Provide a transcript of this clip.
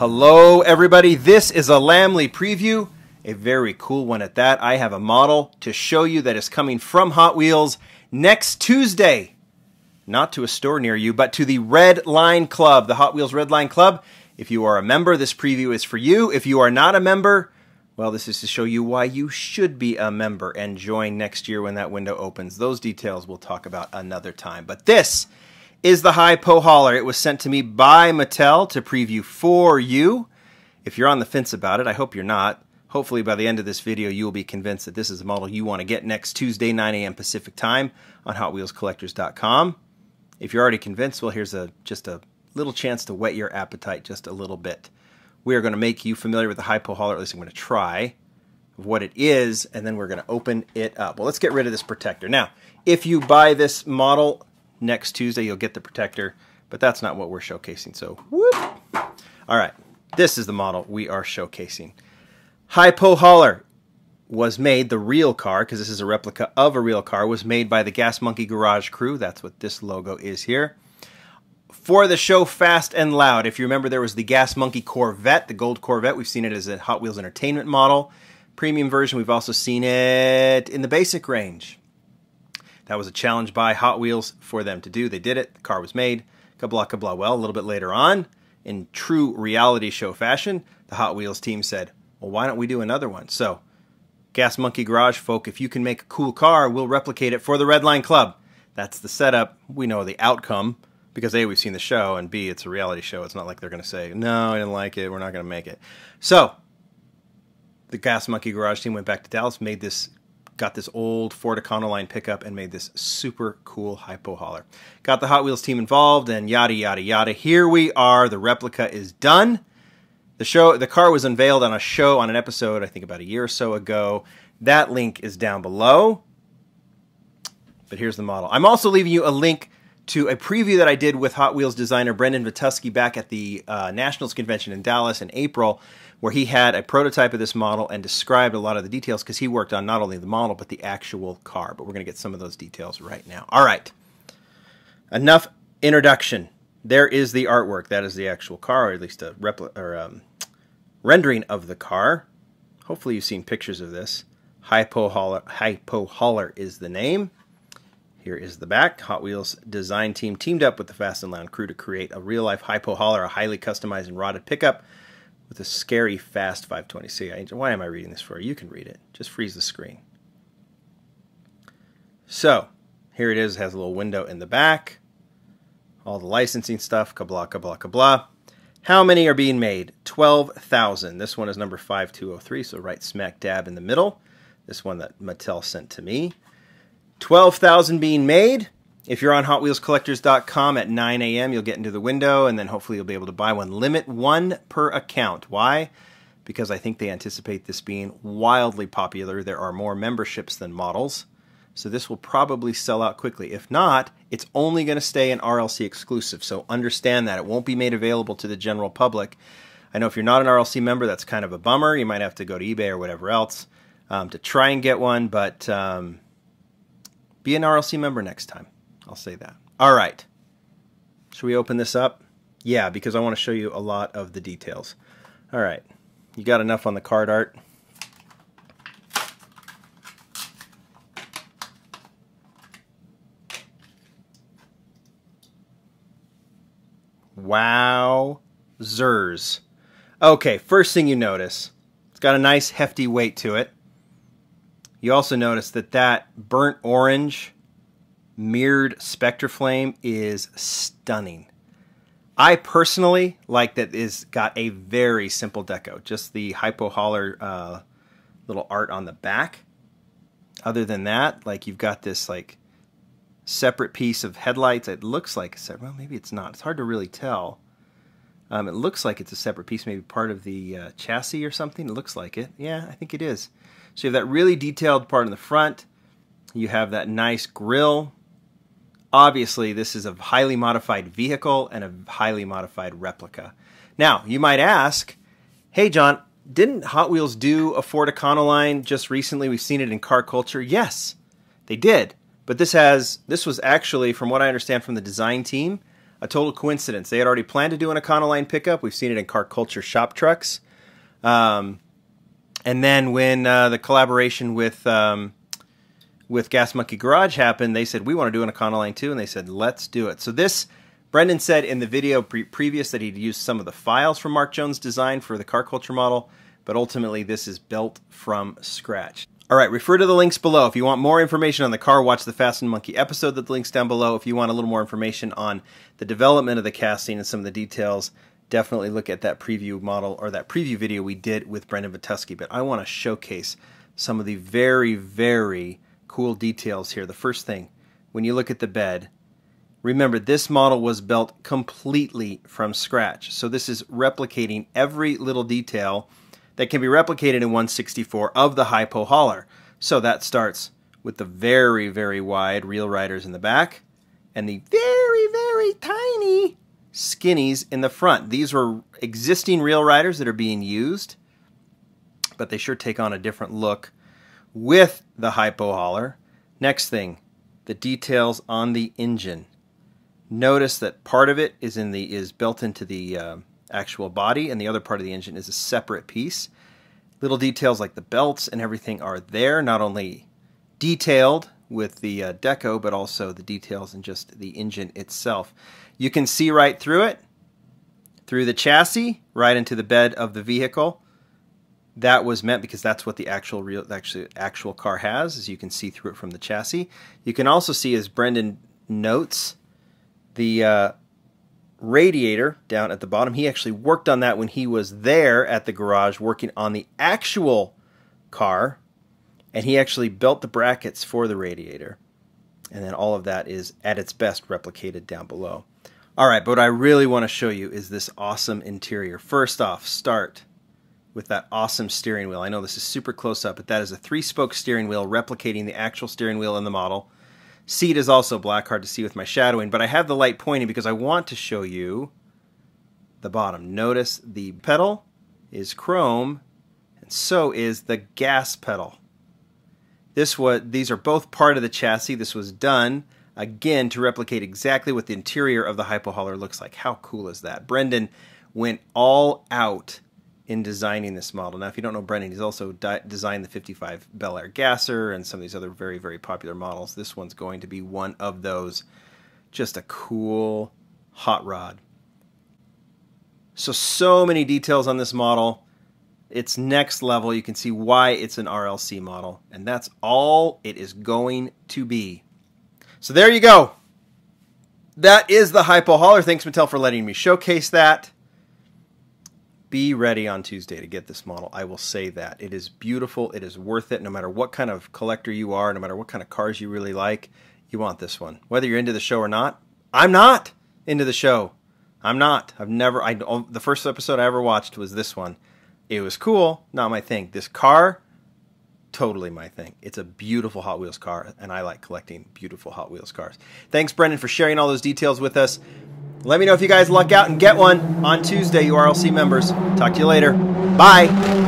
Hello everybody, this is a Lamley preview, a very cool one at that. I have a model to show you that is coming from Hot Wheels next Tuesday, not to a store near you, but to the Red Line Club, the Hot Wheels Red Line Club. If you are a member, this preview is for you. If you are not a member, well, this is to show you why you should be a member and join next year when that window opens. Those details we'll talk about another time, but this is the Hypo Hauler. It was sent to me by Mattel to preview for you. If you're on the fence about it, I hope you're not. Hopefully by the end of this video, you'll be convinced that this is a model you want to get next Tuesday, 9 a.m. Pacific time on HotWheelsCollectors.com. If you're already convinced, well, here's just a little chance to whet your appetite just a little bit. We are going to make you familiar with the Hypo Hauler, at least I'm going to try, of what it is, and then we're going to open it up. Well, let's get rid of this protector. Now, if you buy this model next Tuesday, you'll get the protector, but that's not what we're showcasing, so whoop. All right, this is the model we are showcasing. Hypo Hauler was made, the real car, because this is a replica of a real car, was made by the Gas Monkey Garage crew. That's what this logo is here. For the show Fast and Loud, if you remember, there was the Gas Monkey Corvette, the gold Corvette. We've seen it as a Hot Wheels Entertainment model. Premium version, we've also seen it in the basic range. That was a challenge by Hot Wheels for them to do. They did it. The car was made. Kabla, kabla. Well, a little bit later on, in true reality show fashion, the Hot Wheels team said, well, why don't we do another one? So, Gas Monkey Garage folk, if you can make a cool car, we'll replicate it for the Red Line Club. That's the setup. We know the outcome because A, we've seen the show, and B, it's a reality show. It's not like they're going to say, no, I didn't like it. We're not going to make it. So, the Gas Monkey Garage team went back to Dallas, made this, got this old Ford Econoline pickup and made this super cool Hypo Hauler. Got the Hot Wheels team involved and yada, yada, yada. Here we are. The replica is done. The car was unveiled on a show, on an episode, I think about a year or so ago. That link is down below. But here's the model. I'm also leaving you a link to a preview that I did with Hot Wheels designer Brendon Vetuskey back at the Nationals Convention in Dallas in April, where he had a prototype of this model and described a lot of the details because he worked on not only the model, but the actual car. But we're going to get some of those details right now. All right. Enough introduction. There is the artwork. That is the actual car, or at least a rendering of the car. Hopefully you've seen pictures of this. Hypo Hauler is the name. Here is the back. Hot Wheels design team teamed up with the Fast and Loud crew to create a real-life Hypo Hauler, a highly customized and rotted pickup with a scary fast 520C. Why am I reading this for you? You can read it. Just freeze the screen. So, here it is. It has a little window in the back. All the licensing stuff. Kabla, kabla, kabla. How many are being made? 12,000. This one is number 5203, so right smack dab in the middle. This one that Mattel sent to me. 12,000 being made. If you're on HotWheelsCollectors.com at 9 a.m., you'll get into the window, and then hopefully you'll be able to buy one. Limit one per account. Why? Because I think they anticipate this being wildly popular. There are more memberships than models, so this will probably sell out quickly. If not, it's only going to stay an RLC exclusive, so understand that. It won't be made available to the general public. I know if you're not an RLC member, that's kind of a bummer. You might have to go to eBay or whatever else to try and get one, but be an RLC member next time. I'll say that. All right. Should we open this up? Yeah, because I want to show you a lot of the details. All right. You got enough on the card art? Wowzers. Okay, first thing you notice, it's got a nice hefty weight to it. You also notice that that burnt orange mirrored Spectra Flame is stunning. I personally like that it's got a very simple deco. Just the Hypo Hauler little art on the back. Other than that, like you've got this like separate piece of headlights. It looks like, well, maybe it's not. It's hard to really tell. It looks like it's a separate piece, maybe part of the chassis or something. It looks like it. Yeah, I think it is. So you have that really detailed part in the front. You have that nice grille. Obviously, this is a highly modified vehicle and a highly modified replica. Now, you might ask, hey, John, didn't Hot Wheels do a Ford Econoline just recently? We've seen it in car culture. Yes, they did. But this was actually, from what I understand from the design team, a total coincidence. They had already planned to do an Econoline pickup. We've seen it in car culture shop trucks. And then when the collaboration with Gas Monkey Garage happened, they said, we want to do an Econoline too, and they said, let's do it. So this, Brendon said in the video previous that he'd used some of the files from Mark Jones' design for the car culture model, but ultimately this is built from scratch. All right, refer to the links below. If you want more information on the car, watch the Fast and Monkey episode that the link's down below. If you want a little more information on the development of the casting and some of the details, definitely look at that preview model or that preview video we did with Brendon Vetuskey. But I want to showcase some of the very, very cool details here. The first thing, when you look at the bed, remember, this model was built completely from scratch. So this is replicating every little detail that can be replicated in 1/64 of the Hypo Hauler. So that starts with the very, very wide reel riders in the back and the very, very tiny skinnies in the front. These were existing reel riders that are being used, but they sure take on a different look with the Hypo Hauler. Next thing, the details on the engine. Notice that part of it is built into the actual body, and the other part of the engine is a separate piece. Little details like the belts and everything are there, not only detailed with the deco, but also the details in just the engine itself. You can see right through it, through the chassis, right into the bed of the vehicle. That was meant because that's what the actual car has, as you can see through it from the chassis. You can also see, as Brendon notes, the radiator down at the bottom. He actually worked on that when he was there at the garage working on the actual car, and he actually built the brackets for the radiator. And then all of that is at its best replicated down below. All right, but what I really want to show you is this awesome interior. First off, start with that awesome steering wheel. I know this is super close up, but that is a 3-spoke steering wheel replicating the actual steering wheel in the model. Seat is also black, hard to see with my shadowing, but I have the light pointing because I want to show you the bottom. Notice the pedal is chrome, and so is the gas pedal. These are both part of the chassis. This was done, again, to replicate exactly what the interior of the Hypo Hauler looks like. How cool is that? Brendon went all out in designing this model. Now, if you don't know Brendon, he's also designed the 55 Bel Air Gasser and some of these other very, very popular models. This one's going to be one of those. Just a cool hot rod. So many details on this model. It's next level. You can see why it's an RLC model, and that's all it is going to be. So there you go. That is the Hypo Hauler. Thanks, Mattel, for letting me showcase that. Be ready on Tuesday to get this model. I will say that. It is beautiful. It is worth it. No matter what kind of collector you are, no matter what kind of cars you really like, you want this one. Whether you're into the show or not. I'm not into the show. I'm not. The first episode I ever watched was this one. It was cool. Not my thing. This car, totally my thing. It's a beautiful Hot Wheels car, and I like collecting beautiful Hot Wheels cars. Thanks, Brendon, for sharing all those details with us. Let me know if you guys luck out and get one on Tuesday, you RLC members. Talk to you later. Bye.